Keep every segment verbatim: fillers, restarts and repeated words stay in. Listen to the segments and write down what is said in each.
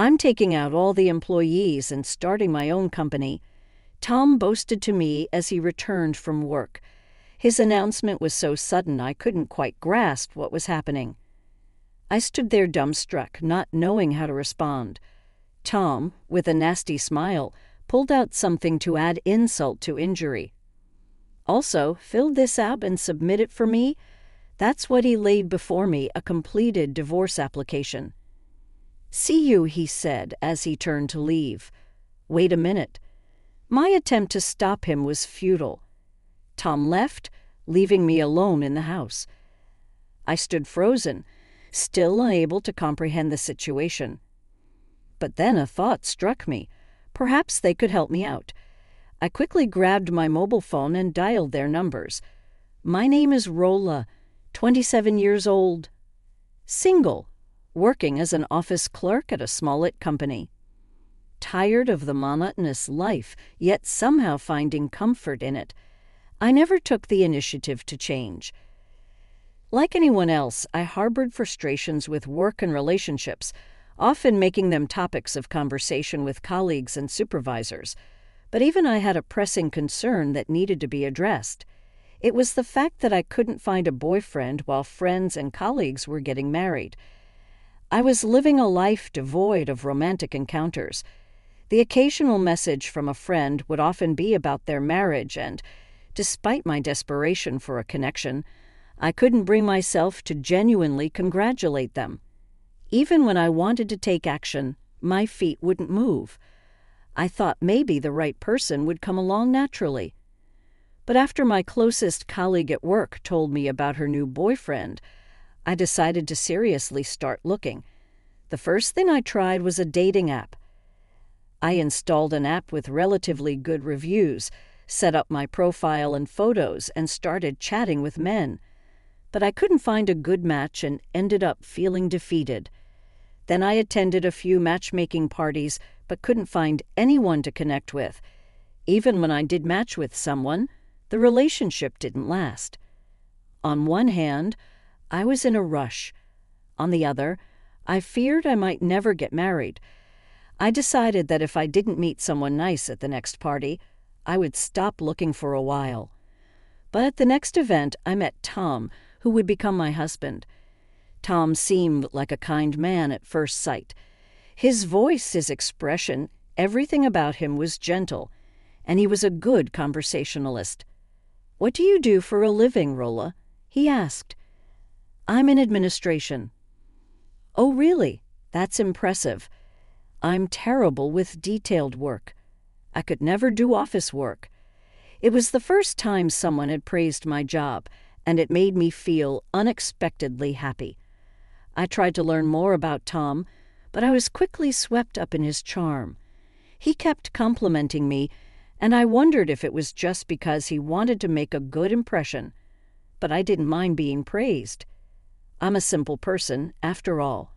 I'm taking out all the employees and starting my own company," Tom boasted to me as he returned from work. His announcement was so sudden I couldn't quite grasp what was happening. I stood there dumbstruck, not knowing how to respond. Tom, with a nasty smile, pulled out something to add insult to injury. "Also, fill this out and submit it for me." That's what he laid before me, a completed divorce application. "See you," he said as he turned to leave. Wait a minute. My attempt to stop him was futile. Tom left, leaving me alone in the house. I stood frozen, still unable to comprehend the situation. But then a thought struck me. Perhaps they could help me out. I quickly grabbed my mobile phone and dialed their numbers. "My name is Rolla, twenty-seven years old, single, working as an office clerk at a Smollett company. Tired of the monotonous life, yet somehow finding comfort in it. I never took the initiative to change. Like anyone else, I harbored frustrations with work and relationships, often making them topics of conversation with colleagues and supervisors. But even I had a pressing concern that needed to be addressed. It was the fact that I couldn't find a boyfriend while friends and colleagues were getting married. I was living a life devoid of romantic encounters. The occasional message from a friend would often be about their marriage and, despite my desperation for a connection, I couldn't bring myself to genuinely congratulate them. Even when I wanted to take action, my feet wouldn't move. I thought maybe the right person would come along naturally. But after my closest colleague at work told me about her new boyfriend, I decided to seriously start looking. The first thing I tried was a dating app. I installed an app with relatively good reviews, set up my profile and photos, and started chatting with men. But I couldn't find a good match and ended up feeling defeated. Then I attended a few matchmaking parties but couldn't find anyone to connect with. Even when I did match with someone, the relationship didn't last. On one hand, I was in a rush. On the other, I feared I might never get married. I decided that if I didn't meet someone nice at the next party, I would stop looking for a while. But at the next event, I met Tom, who would become my husband. Tom seemed like a kind man at first sight. His voice, his expression, everything about him was gentle, and he was a good conversationalist. "What do you do for a living, Rolla?" he asked. "I'm in administration." "Oh, really? That's impressive. I'm terrible with detailed work. I could never do office work." It was the first time someone had praised my job, and it made me feel unexpectedly happy. I tried to learn more about Tom, but I was quickly swept up in his charm. He kept complimenting me, and I wondered if it was just because he wanted to make a good impression. But I didn't mind being praised. I'm a simple person, after all.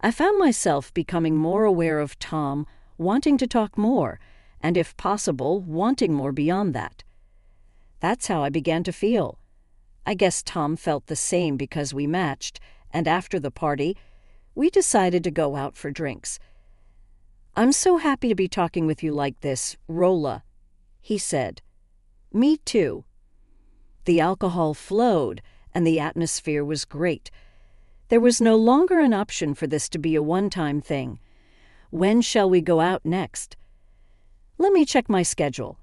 I found myself becoming more aware of Tom, wanting to talk more, and if possible, wanting more beyond that. That's how I began to feel. I guess Tom felt the same because we matched, and after the party, we decided to go out for drinks. "I'm so happy to be talking with you like this, Rolla," he said. "Me too." The alcohol flowed, and the atmosphere was great. There was no longer an option for this to be a one-time thing. "When shall we go out next?" "Let me check my schedule."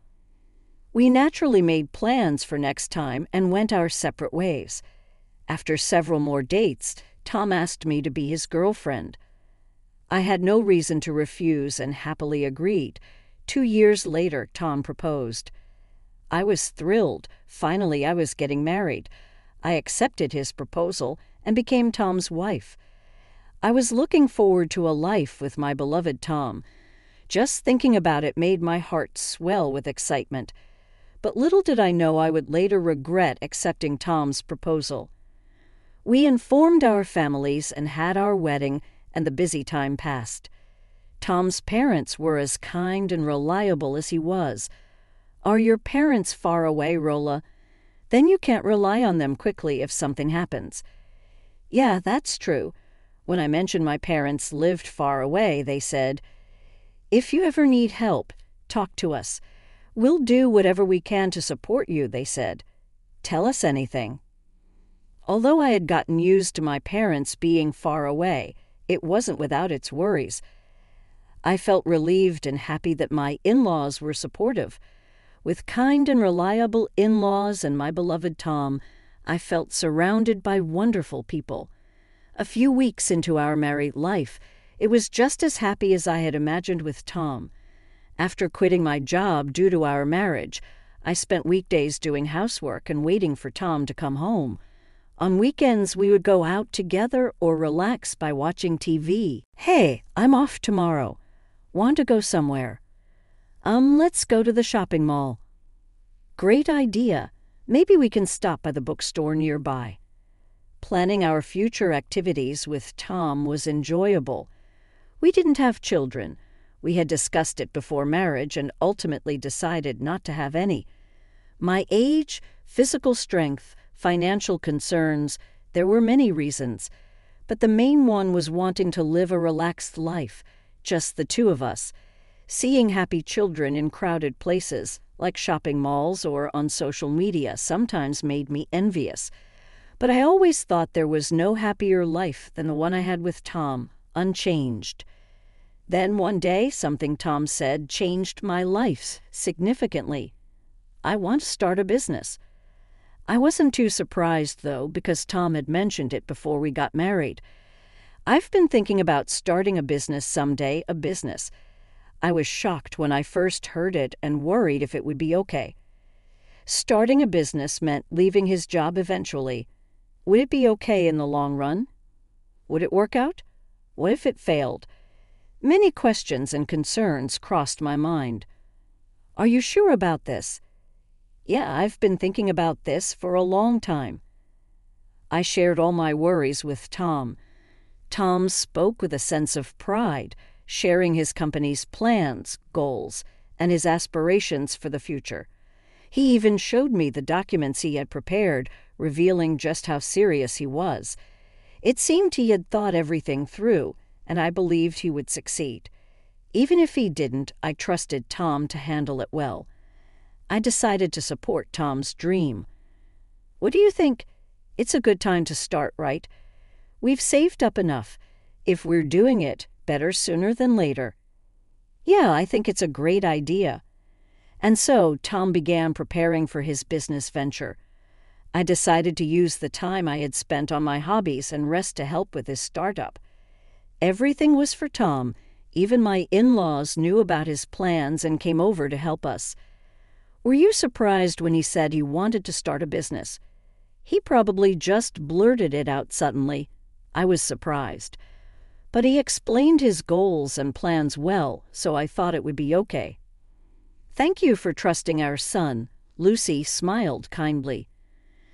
We naturally made plans for next time and went our separate ways. After several more dates, Tom asked me to be his girlfriend. I had no reason to refuse and happily agreed. Two years later, Tom proposed. I was thrilled. Finally, I was getting married. I accepted his proposal and became Tom's wife. I was looking forward to a life with my beloved Tom. Just thinking about it made my heart swell with excitement. But little did I know I would later regret accepting Tom's proposal. We informed our families and had our wedding, and the busy time passed. Tom's parents were as kind and reliable as he was. "Are your parents far away, Rolla? Then you can't rely on them quickly if something happens." "Yeah, that's true. When I mentioned my parents lived far away, they said, "If you ever need help, talk to us. We'll do whatever we can to support you," they said. "Tell us anything." Although I had gotten used to my parents being far away, it wasn't without its worries. I felt relieved and happy that my in-laws were supportive. With kind and reliable in-laws and my beloved Tom, I felt surrounded by wonderful people. A few weeks into our married life, it was just as happy as I had imagined with Tom. After quitting my job due to our marriage, I spent weekdays doing housework and waiting for Tom to come home. On weekends, we would go out together or relax by watching T V. "Hey, I'm off tomorrow. Want to go somewhere?" Um, let's go to the shopping mall." "Great idea. Maybe we can stop by the bookstore nearby." Planning our future activities with Tom was enjoyable. We didn't have children. We had discussed it before marriage and ultimately decided not to have any. My age, physical strength, financial concerns, there were many reasons, but the main one was wanting to live a relaxed life, just the two of us. Seeing happy children in crowded places, like shopping malls or on social media, sometimes made me envious. But I always thought there was no happier life than the one I had with Tom, unchanged. Then one day, something Tom said changed my life significantly. "I want to start a business." I wasn't too surprised, though, because Tom had mentioned it before we got married. "I've been thinking about starting a business someday, a business." I was shocked when I first heard it and worried if it would be okay. Starting a business meant leaving his job eventually. Would it be okay in the long run? Would it work out? What if it failed? Many questions and concerns crossed my mind. "Are you sure about this?" "Yeah, I've been thinking about this for a long time." I shared all my worries with Tom. Tom spoke with a sense of pride, sharing his company's plans, goals, and his aspirations for the future. He even showed me the documents he had prepared, revealing just how serious he was. It seemed he had thought everything through, and I believed he would succeed. Even if he didn't, I trusted Tom to handle it well. I decided to support Tom's dream. "What do you think? It's a good time to start, right? We've saved up enough. If we're doing it, better sooner than later." "Yeah, I think it's a great idea." And so Tom began preparing for his business venture. I decided to use the time I had spent on my hobbies and rest to help with his startup. Everything was for Tom. Even my in-laws knew about his plans and came over to help us. "Were you surprised when he said he wanted to start a business?" He probably just blurted it out suddenly. I was surprised. But he explained his goals and plans well, so I thought it would be okay. "Thank you for trusting our son," Lucy smiled kindly.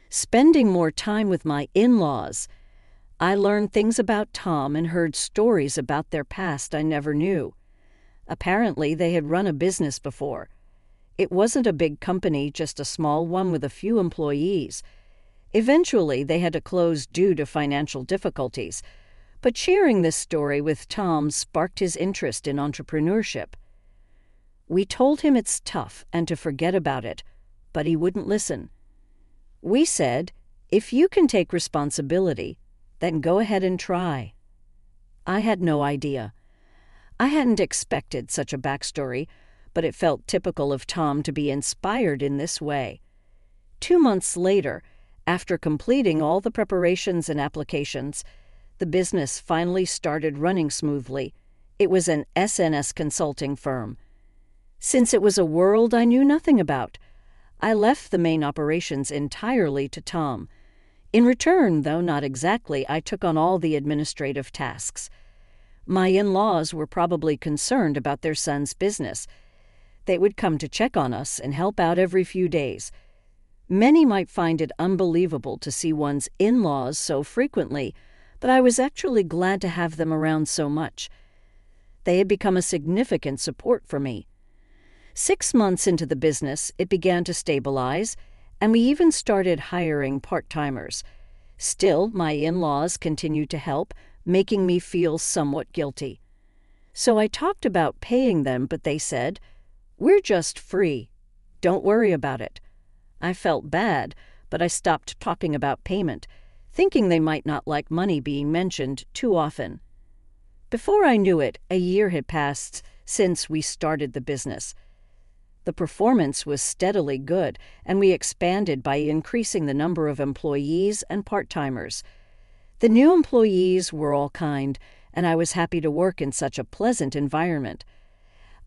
Spending more time with my in-laws, I learned things about Tom and heard stories about their past I never knew. Apparently, they had run a business before. It wasn't a big company, just a small one with a few employees. Eventually, they had to close due to financial difficulties, but sharing this story with Tom sparked his interest in entrepreneurship. We told him it's tough and to forget about it, but he wouldn't listen. We said, "If you can take responsibility, then go ahead and try." I had no idea. I hadn't expected such a backstory, but it felt typical of Tom to be inspired in this way. Two months later, after completing all the preparations and applications, the business finally started running smoothly. It was an S N S consulting firm. Since it was a world I knew nothing about, I left the main operations entirely to Tom. In return, though not exactly, I took on all the administrative tasks. My in-laws were probably concerned about their son's business. They would come to check on us and help out every few days. Many might find it unbelievable to see one's in-laws so frequently, but I was actually glad to have them around so much. They had become a significant support for me. Six months into the business, it began to stabilize, and we even started hiring part-timers. Still, my in-laws continued to help, making me feel somewhat guilty. So I talked about paying them, but they said, "We're just free. Don't worry about it." I felt bad, but I stopped talking about payment, thinking they might not like money being mentioned too often. Before I knew it, a year had passed since we started the business. The performance was steadily good, and we expanded by increasing the number of employees and part-timers. The new employees were all kind, and I was happy to work in such a pleasant environment.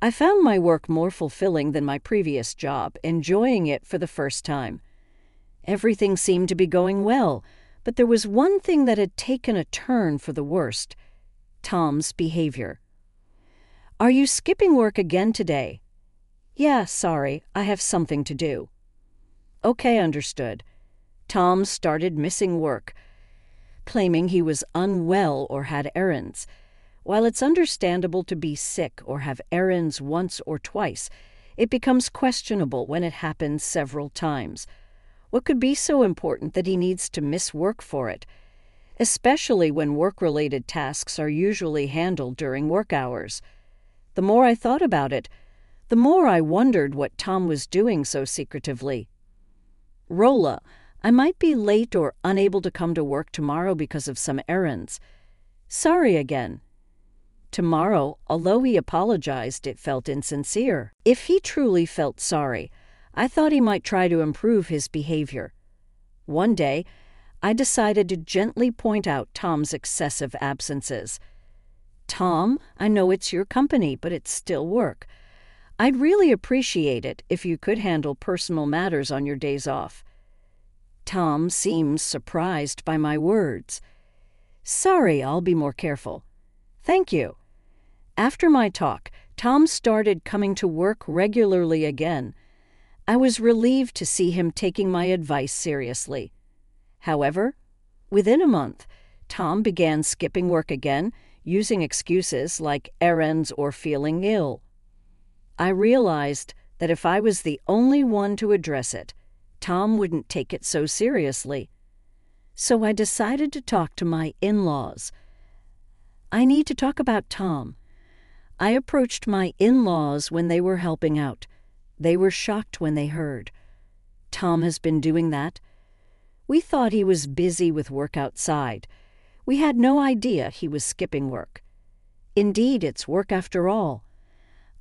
I found my work more fulfilling than my previous job, enjoying it for the first time. Everything seemed to be going well, but there was one thing that had taken a turn for the worst: Tom's behavior. "Are you skipping work again today?" "Yeah, sorry, I have something to do." "Okay, understood." Tom started missing work, claiming he was unwell or had errands. While it's understandable to be sick or have errands once or twice, it becomes questionable when it happens several times. What could be so important that he needs to miss work for it, especially when work-related tasks are usually handled during work hours? The more I thought about it, the more I wondered what Tom was doing so secretively. "Rolla, I might be late or unable to come to work tomorrow because of some errands. Sorry again." Tomorrow, although he apologized, it felt insincere. If he truly felt sorry, I thought he might try to improve his behavior. One day, I decided to gently point out Tom's excessive absences. "Tom, I know it's your company, but it's still work. I'd really appreciate it if you could handle personal matters on your days off." Tom seemed surprised by my words. "Sorry, I'll be more careful." "Thank you." After my talk, Tom started coming to work regularly again. I was relieved to see him taking my advice seriously. However, within a month, Tom began skipping work again, using excuses like errands or feeling ill. I realized that if I was the only one to address it, Tom wouldn't take it so seriously. So I decided to talk to my in-laws. "I need to talk about Tom." I approached my in-laws when they were helping out. They were shocked when they heard, "Tom has been doing that?" We thought he was busy with work outside. We had no idea he was skipping work. Indeed, it's work after all.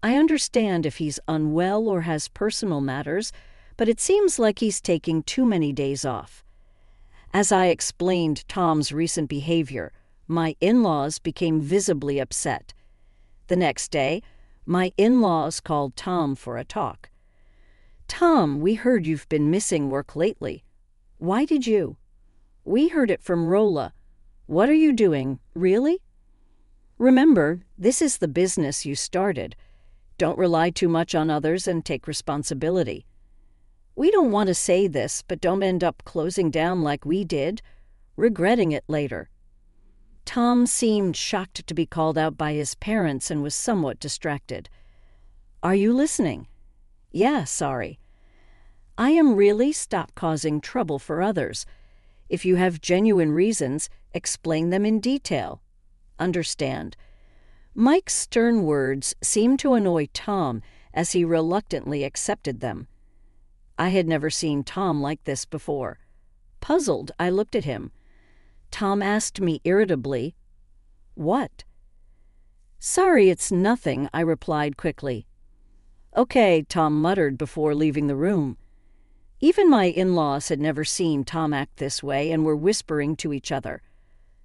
I understand if he's unwell or has personal matters, but it seems like he's taking too many days off. As I explained Tom's recent behavior, my in-laws became visibly upset. The next day, my in-laws called Tom for a talk. "Tom, we heard you've been missing work lately. Why did you?" "We heard it from Rolla. What are you doing, really? Remember, this is the business you started. Don't rely too much on others and take responsibility." "We don't want to say this, but don't end up closing down like we did, regretting it later." Tom seemed shocked to be called out by his parents and was somewhat distracted. "Are you listening?" "Yeah, sorry." "I am really stop causing trouble for others. If you have genuine reasons, explain them in detail. Understand." Mike's stern words seemed to annoy Tom as he reluctantly accepted them. I had never seen Tom like this before. Puzzled, I looked at him. Tom asked me irritably, "What?" "Sorry, it's nothing," I replied quickly. "Okay," Tom muttered before leaving the room. Even my in-laws had never seen Tom act this way and were whispering to each other.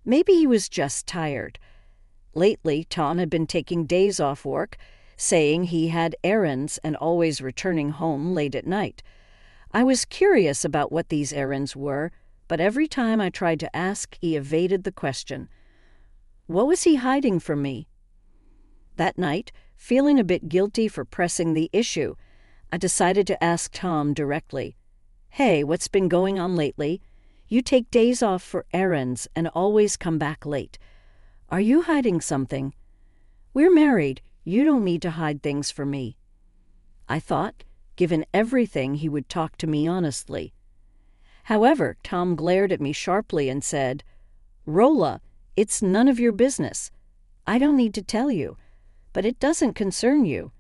Maybe he was just tired. Lately, Tom had been taking days off work, saying he had errands and always returning home late at night. I was curious about what these errands were, but every time I tried to ask, he evaded the question. What was he hiding from me? That night, feeling a bit guilty for pressing the issue, I decided to ask Tom directly. "Hey, what's been going on lately? You take days off for errands and always come back late. Are you hiding something? We're married. You don't need to hide things from me." I thought, given everything, he would talk to me honestly. However, Tom glared at me sharply and said, "Rolla, It's none of your business. I don't need to tell you, but it doesn't concern you.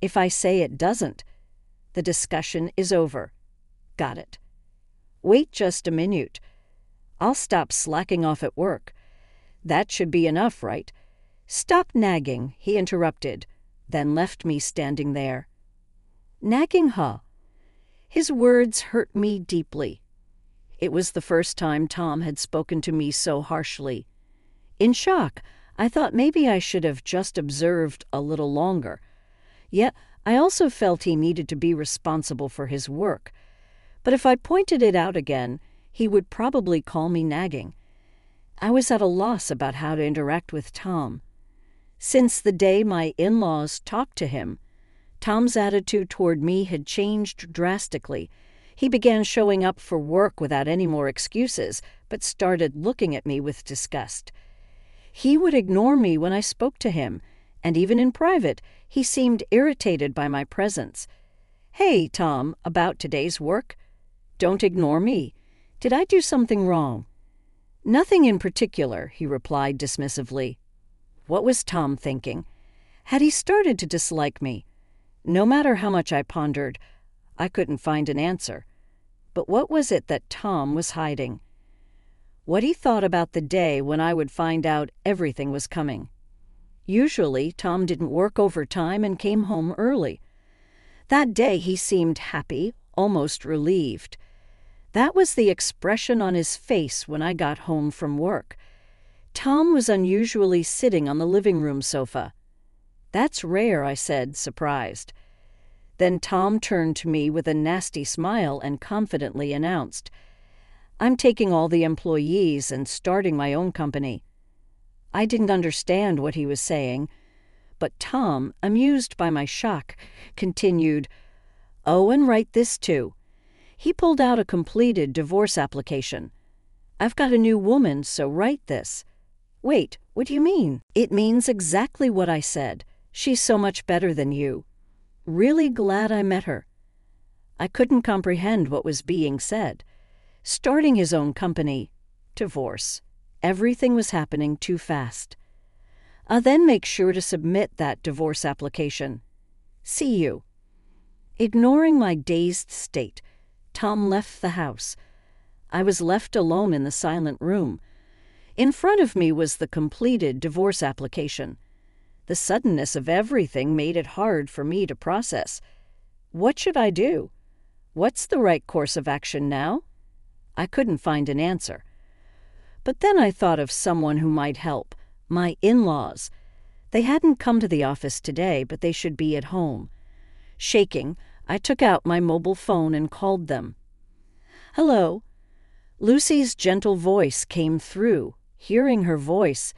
If I say it doesn't, the discussion is over. Got it. Wait just a minute. I'll stop slacking off at work. That should be enough, right? Stop nagging, he interrupted, then left me standing there. Nagging, huh? His words hurt me deeply. It was the first time Tom had spoken to me so harshly. In shock, I thought maybe I should have just observed a little longer. Yet I also felt he needed to be responsible for his work. But if I pointed it out again, he would probably call me nagging. I was at a loss about how to interact with Tom. Since the day my in-laws talked to him, Tom's attitude toward me had changed drastically. He began showing up for work without any more excuses, but started looking at me with disgust. He would ignore me when I spoke to him, and even in private, he seemed irritated by my presence. Hey, Tom, about today's work? Don't ignore me. Did I do something wrong? Nothing in particular, he replied dismissively. What was Tom thinking? Had he started to dislike me? No matter how much I pondered, I couldn't find an answer. But what was it that Tom was hiding? What he thought about the day when I would find out everything was coming. Usually, Tom didn't work overtime and came home early. That day he seemed happy, almost relieved. That was the expression on his face when I got home from work. Tom was unusually sitting on the living room sofa. That's rare, I said, surprised. Then Tom turned to me with a nasty smile and confidently announced, I'm taking all the employees and starting my own company. I didn't understand what he was saying, but Tom, amused by my shock, continued, Oh, and write this too. He pulled out a completed divorce application. I've got a new woman, so write this. Wait, what do you mean? It means exactly what I said. She's so much better than you. Really glad I met her. I couldn't comprehend what was being said. Starting his own company. Divorce. Everything was happening too fast. I'll then make sure to submit that divorce application. See you. Ignoring my dazed state, Tom left the house. I was left alone in the silent room. In front of me was the completed divorce application. The suddenness of everything made it hard for me to process. What should I do? What's the right course of action now? I couldn't find an answer. But then I thought of someone who might help, my in-laws. They hadn't come to the office today, but they should be at home. Shaking, I took out my mobile phone and called them. Hello. Lucy's gentle voice came through. Hearing her voice,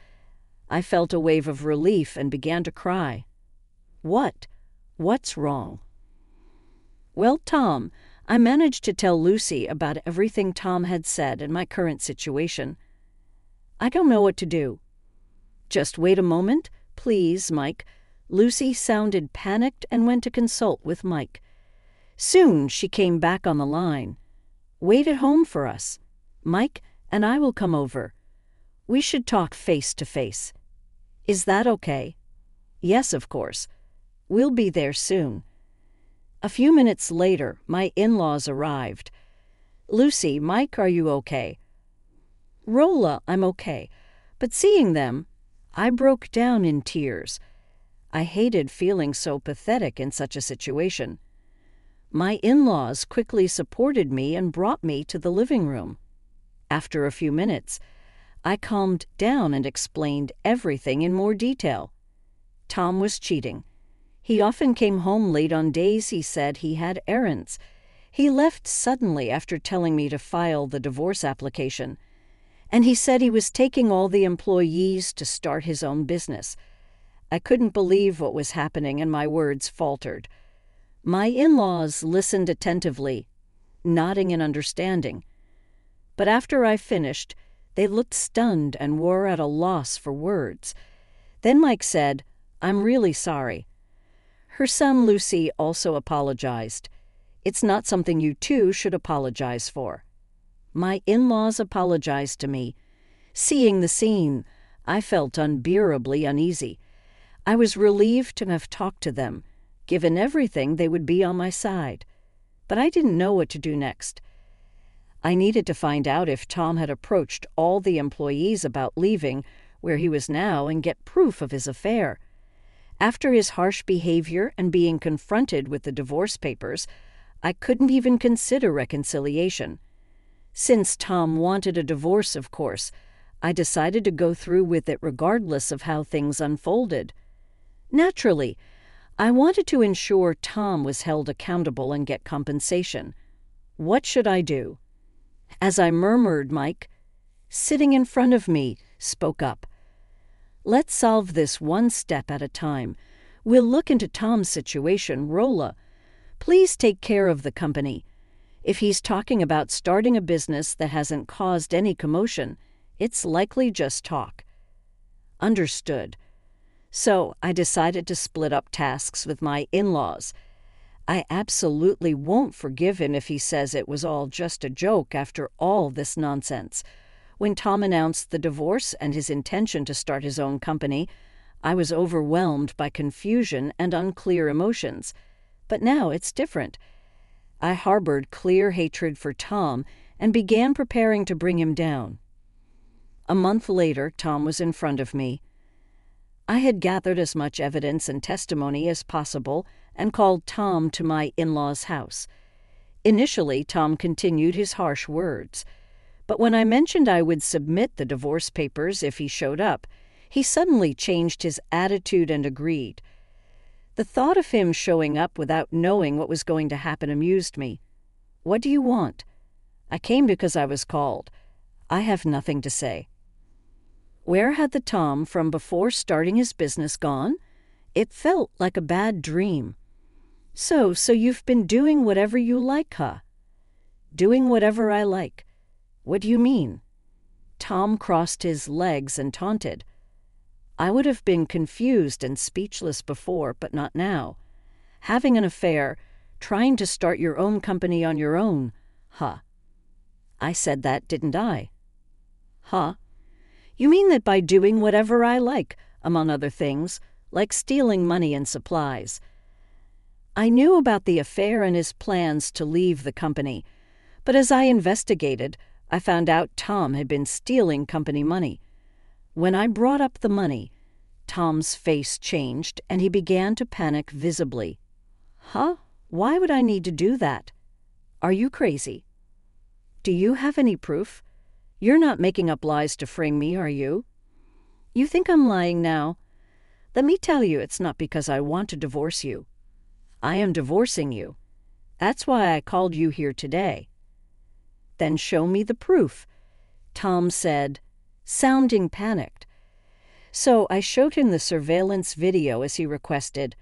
I felt a wave of relief and began to cry. What? What's wrong? Well, Tom, I managed to tell Lucy about everything Tom had said and my current situation. I don't know what to do. Just wait a moment, please, Mike. Lucy sounded panicked and went to consult with Mike. Soon she came back on the line. Wait at home for us. Mike and I will come over. We should talk face to face. Is that okay? Yes, of course. We'll be there soon. A few minutes later, my in-laws arrived. Lucy, Mike, are you okay? Rolla, I'm okay. But seeing them, I broke down in tears. I hated feeling so pathetic in such a situation. My in-laws quickly supported me and brought me to the living room. After a few minutes, I calmed down and explained everything in more detail. Tom was cheating. He often came home late on days he said he had errands. He left suddenly after telling me to file the divorce application. And he said he was taking all the employees to start his own business. I couldn't believe what was happening and my words faltered. My in-laws listened attentively, nodding in understanding. But after I finished, they looked stunned and were at a loss for words. Then Mike said, I'm really sorry. Her son Lucy also apologized. It's not something you two should apologize for. My in-laws apologized to me. Seeing the scene, I felt unbearably uneasy. I was relieved to have talked to them. Given everything, they would be on my side. But I didn't know what to do next. I needed to find out if Tom had approached all the employees about leaving where he was now and get proof of his affair. After his harsh behavior and being confronted with the divorce papers, I couldn't even consider reconciliation. Since Tom wanted a divorce, of course, I decided to go through with it regardless of how things unfolded. Naturally, I wanted to ensure Tom was held accountable and get compensation. What should I do? As I murmured, Mike, sitting in front of me, spoke up. Let's solve this one step at a time. We'll look into Tom's situation, Rolla. Please take care of the company. If he's talking about starting a business that hasn't caused any commotion, it's likely just talk. Understood. So I decided to split up tasks with my in-laws. I absolutely won't forgive him if he says it was all just a joke after all this nonsense. When Tom announced the divorce and his intention to start his own company, I was overwhelmed by confusion and unclear emotions. But now it's different. I harbored clear hatred for Tom and began preparing to bring him down. A month later, Tom was in front of me. I had gathered as much evidence and testimony as possible and called Tom to my in-laws' house. Initially, Tom continued his harsh words, but when I mentioned I would submit the divorce papers if he showed up, he suddenly changed his attitude and agreed. The thought of him showing up without knowing what was going to happen amused me. What do you want? I came because I was called. I have nothing to say. Where had the Tom from before starting his business gone? It felt like a bad dream. So, so you've been doing whatever you like, huh? Doing whatever I like. What do you mean? Tom crossed his legs and taunted. I would have been confused and speechless before, but not now. Having an affair, trying to start your own company on your own, huh? I said that, didn't I? Huh? You mean that by doing whatever I like, among other things, like stealing money and supplies. I knew about the affair and his plans to leave the company, but as I investigated, I found out Tom had been stealing company money. When I brought up the money, Tom's face changed and he began to panic visibly. Huh? Why would I need to do that? Are you crazy? Do you have any proof? You're not making up lies to frame me, are you? You think I'm lying now? Let me tell you, it's not because I want to divorce you. I am divorcing you. That's why I called you here today. Then show me the proof, Tom said, sounding panicked. So I showed him the surveillance video as he requested.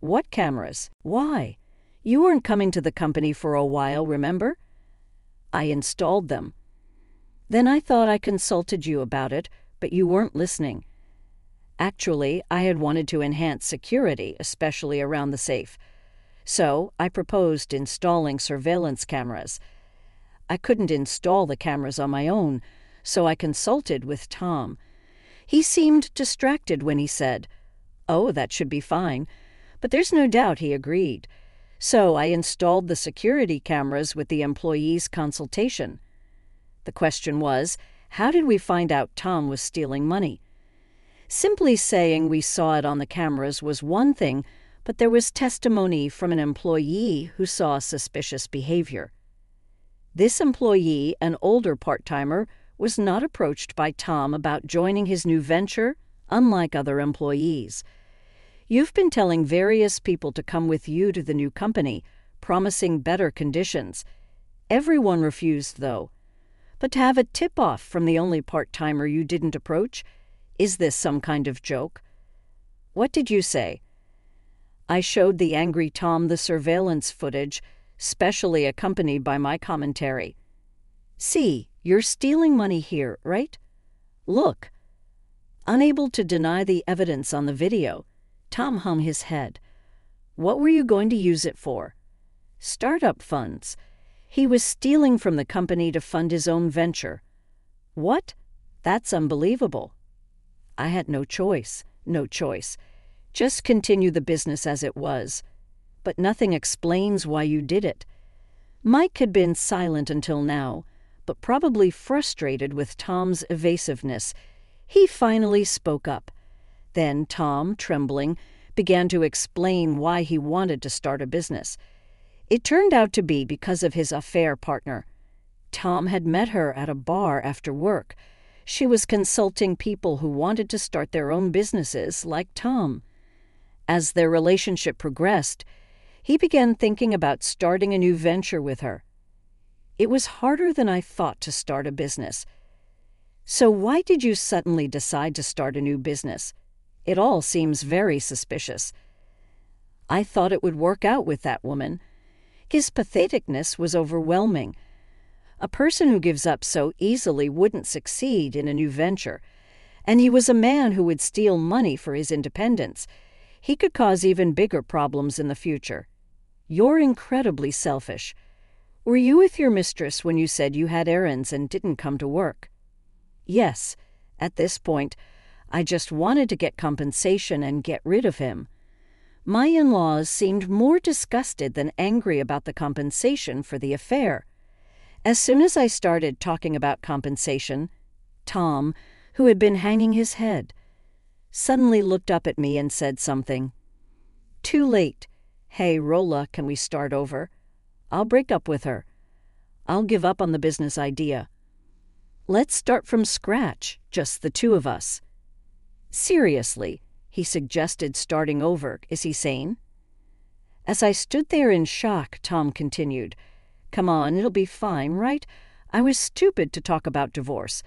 What cameras? Why? You weren't coming to the company for a while, remember? I installed them. Then I thought I consulted you about it, but you weren't listening. Actually, I had wanted to enhance security, especially around the safe. So I proposed installing surveillance cameras. I couldn't install the cameras on my own, so I consulted with Tom. He seemed distracted when he said, "Oh, that should be fine," but there's no doubt he agreed. So I installed the security cameras with the employees' consultation. The question was, how did we find out Tom was stealing money? Simply saying we saw it on the cameras was one thing, but there was testimony from an employee who saw suspicious behavior. This employee, an older part-timer, was not approached by Tom about joining his new venture, unlike other employees. You've been telling various people to come with you to the new company, promising better conditions. Everyone refused, though. But to have a tip-off from the only part-timer you didn't approach? Is this some kind of joke? What did you say? I showed the angry Tom the surveillance footage, specially accompanied by my commentary. See, you're stealing money here, right? Look. Unable to deny the evidence on the video, Tom hung his head. What were you going to use it for? Startup funds. He was stealing from the company to fund his own venture. What? That's unbelievable. I had no choice, no choice. Just continue the business as it was. But nothing explains why you did it. Mike had been silent until now, but probably frustrated with Tom's evasiveness. He finally spoke up. Then Tom, trembling, began to explain why he wanted to start a business. It turned out to be because of his affair partner. Tom had met her at a bar after work. She was consulting people who wanted to start their own businesses, like Tom. As their relationship progressed, he began thinking about starting a new venture with her. It was harder than I thought to start a business. So why did you suddenly decide to start a new business? It all seems very suspicious. I thought it would work out with that woman. His patheticness was overwhelming. A person who gives up so easily wouldn't succeed in a new venture. And he was a man who would steal money for his independence. He could cause even bigger problems in the future. You're incredibly selfish. Were you with your mistress when you said you had errands and didn't come to work? Yes. At this point, I just wanted to get compensation and get rid of him. My in-laws seemed more disgusted than angry about the compensation for the affair. As soon as I started talking about compensation, Tom, who had been hanging his head, suddenly looked up at me and said something. Too late. Hey, Rolla, can we start over? I'll break up with her. I'll give up on the business idea. Let's start from scratch, just the two of us. Seriously, he suggested starting over. Is he sane? As I stood there in shock, Tom continued, Come on, it'll be fine, right? I was stupid to talk about divorce.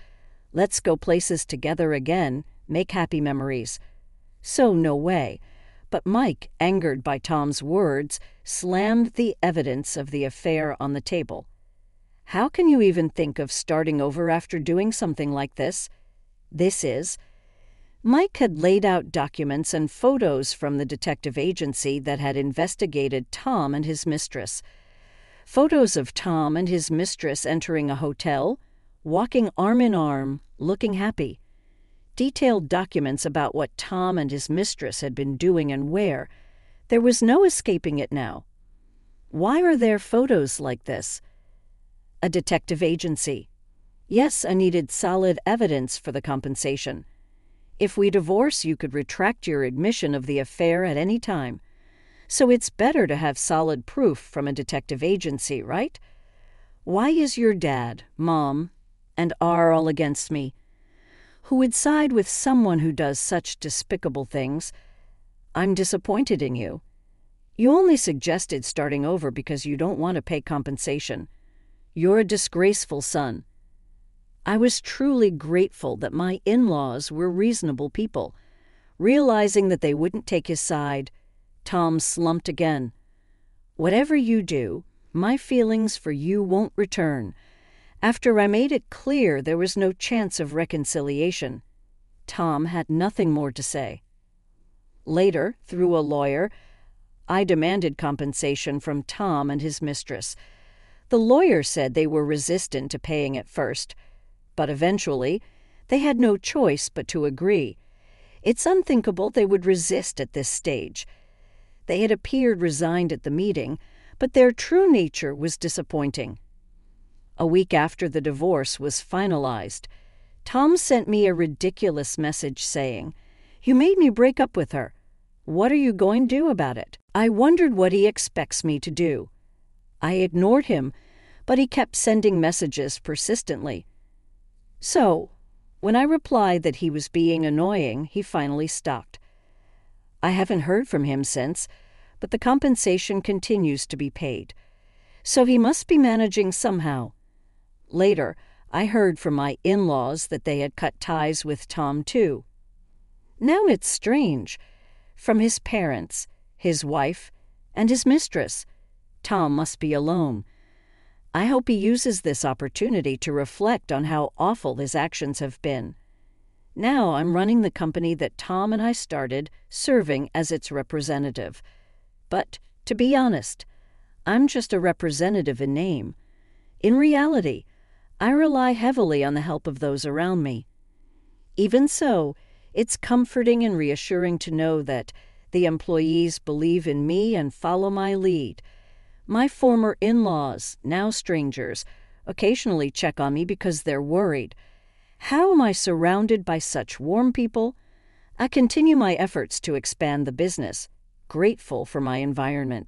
Let's go places together again. Make happy memories. So no way. But Mike, angered by Tom's words, slammed the evidence of the affair on the table. How can you even think of starting over after doing something like this? This is. Mike had laid out documents and photos from the detective agency that had investigated Tom and his mistress. Photos of Tom and his mistress entering a hotel, walking arm in arm, looking happy. Detailed documents about what Tom and his mistress had been doing and where. There was no escaping it now. Why are there photos like this? A detective agency. Yes, I needed solid evidence for the compensation. If we divorce, you could retract your admission of the affair at any time. So it's better to have solid proof from a detective agency, right? Why is your dad, mom, and R all against me? Who would side with someone who does such despicable things? I'm disappointed in you. You only suggested starting over because you don't want to pay compensation. You're a disgraceful son. I was truly grateful that my in-laws were reasonable people. Realizing that they wouldn't take his side, Tom slumped again. Whatever you do, my feelings for you won't return. After I made it clear there was no chance of reconciliation, Tom had nothing more to say. Later, through a lawyer, I demanded compensation from Tom and his mistress. The lawyer said they were resistant to paying at first, but eventually they had no choice but to agree. It's unthinkable they would resist at this stage. They had appeared resigned at the meeting, but their true nature was disappointing. A week after the divorce was finalized, Tom sent me a ridiculous message saying, You made me break up with her. What are you going to do about it? I wondered what he expects me to do. I ignored him, but he kept sending messages persistently. So, when I replied that he was being annoying, he finally stopped. I haven't heard from him since, but the compensation continues to be paid. So he must be managing somehow. Later, I heard from my in-laws that they had cut ties with Tom, too. Now it's strange. From his parents, his wife, and his mistress, Tom must be alone. I hope he uses this opportunity to reflect on how awful his actions have been. Now I'm running the company that Tom and I started, serving as its representative. But, to be honest, I'm just a representative in name. In reality, I rely heavily on the help of those around me. Even so, It's comforting and reassuring to know that the employees believe in me and follow my lead. My former in-laws, now strangers, occasionally check on me because they're worried. How am I surrounded by such warm people? I continue my efforts to expand the business, grateful for my environment.